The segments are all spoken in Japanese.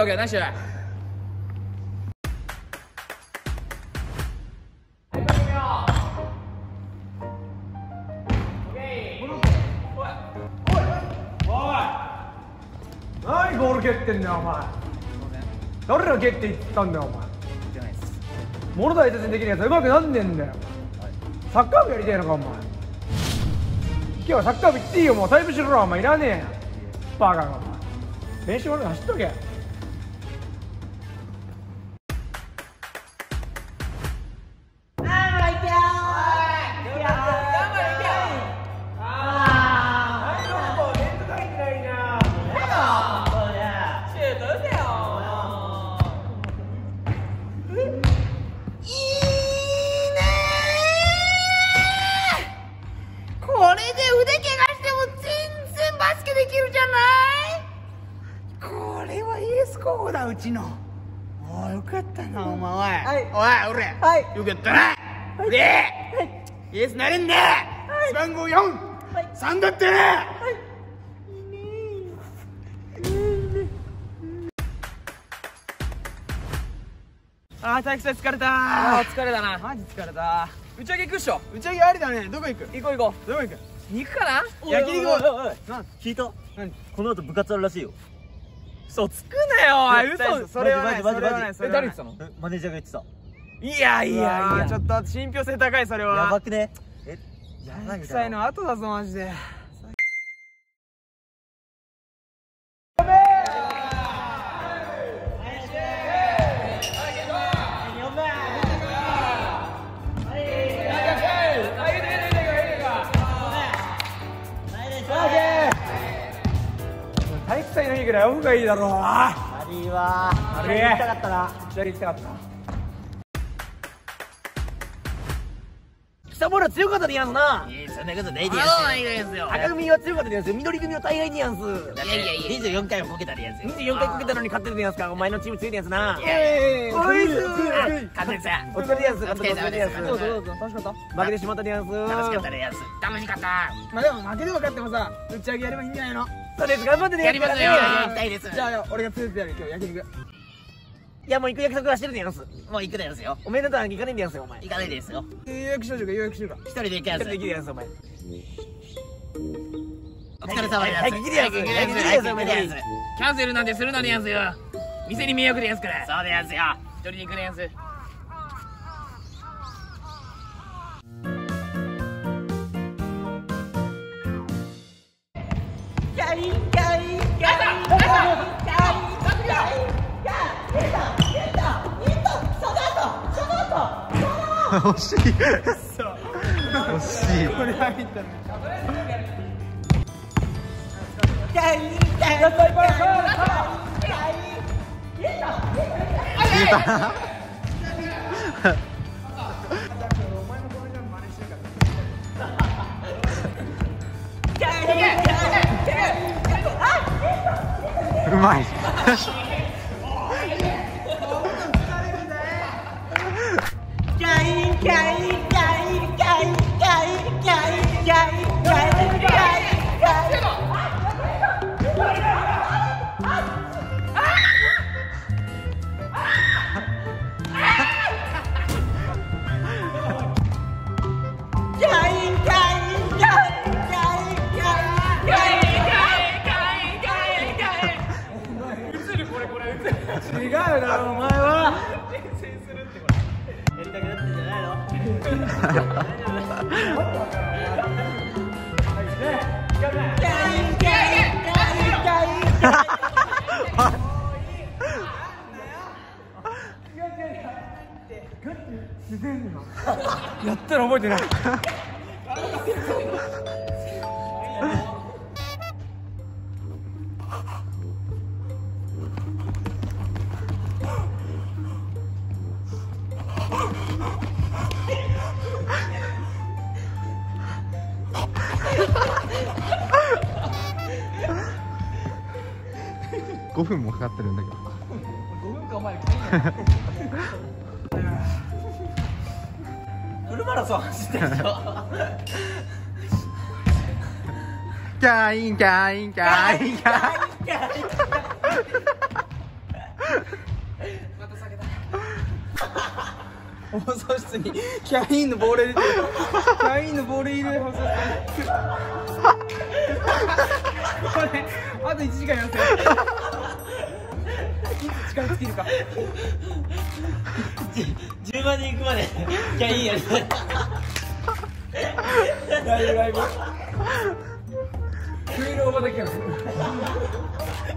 Jogger, nice shot. Okay. What? 何ボール蹴ってんだよお前。誰が蹴っていったんだよお前。じゃないです。物大切にできるやつはうまくなんねえんだよ。サッカー部やりたいのかお前。今日はサッカー部行っていいよもうタイプしろお前いらねえ。バカが。練習俺走っとけ。うちのおいよかったなお前おい俺、はい、よかったな俺、はい、イエスなれんだ、はい、番号43、はい、だってな、はい、いいねーあー大吉さん疲れたーあー疲れたなマジ疲れた打ち上げ行くっしょ打ち上げありだねどこ行く行こうどこ行く肉かな焼肉なん聞いたこの後部活あるらしいよ嘘つくなよおい嘘それはないそれ誰言ってたのマネージャーが言ってたいやちょっと信憑性高いそれはやばくねえやばい臭いの後だぞマジで体育祭の日ぐらいオフがいいだろうありはあれ行きたかったな左行きたかった貴様ら強かったでやんすないやそんなことないでやんすないですよ赤組は強かったでやんす緑組は大概でやんすいや24回もこけたでやんす24回こけたのに勝ってるでやんすかお前のチーム強いでやんすなおいしそう勝てたお疲れでやんす勝てたでやんす楽しかった負けてしまったでやんす楽しかったでやんす楽しかったまあでも負けても勝ってもさ打ち上げやればいいんじゃないのそうです頑張ってねやりますよやりたいですじゃあ俺が強くやる今日焼肉いやもう行く約束はしてるでやんすもう行くでやんすよおめでとう行かないでやんすよお前行かないですよ予約しようか予約しようか一人で行けやんす一人で行けやんすお前お疲れ様でやんすキャンセルなんてするなでやんすよ店に迷惑でやんすからそうでやんすよ一人で行くでやんす惜しい惜しいこれ入ったうまい違うだろお前は転生するってことやりたくなってんじゃないのやったら覚えてない5分もかかってるんだけど5分かお前フルマラソン走ってるでしょキャインキャインキャインキャイン放送室にキャインの亡霊出てる。キャインの亡霊いる放送室これあと1時間やってるいつ近づけるか10万人行くまでキャインやりたいライブライブ急におばたきが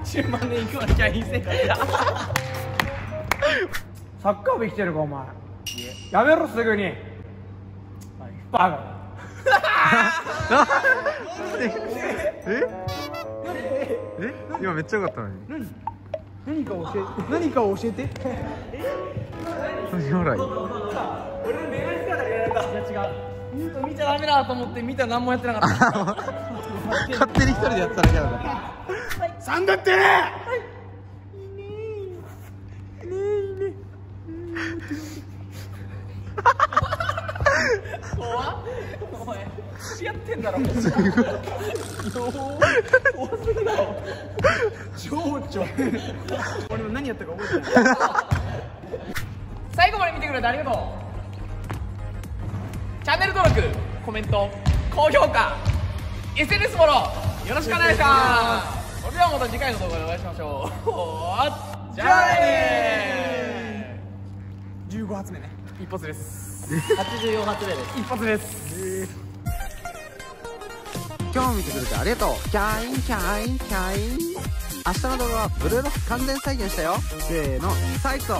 10万人行くまでキャインせんかサッカー部来てるかお前やめろすぐにバカえ今めっちゃ良かったのに何か教えて将来俺のメガネ姿がやられたいや違うニュート見ちゃダメだと思って見たら何もやってなかった勝手に一人でやってただけだから3だってねお前知やってんだろすごい怖すぎだろ情緒俺も何やったか覚えてない最後まで見てくれてありがとうチャンネル登録コメント高評価 SNS フォローよろしくお願いしますそれではまた次回の動画でお会いしましょうじゃあねー15発目ね一発です84発目です一発です今日見てくれてありがとうキャインキャインキャイン明日の動画はブルーロック完全再現したよせーの最高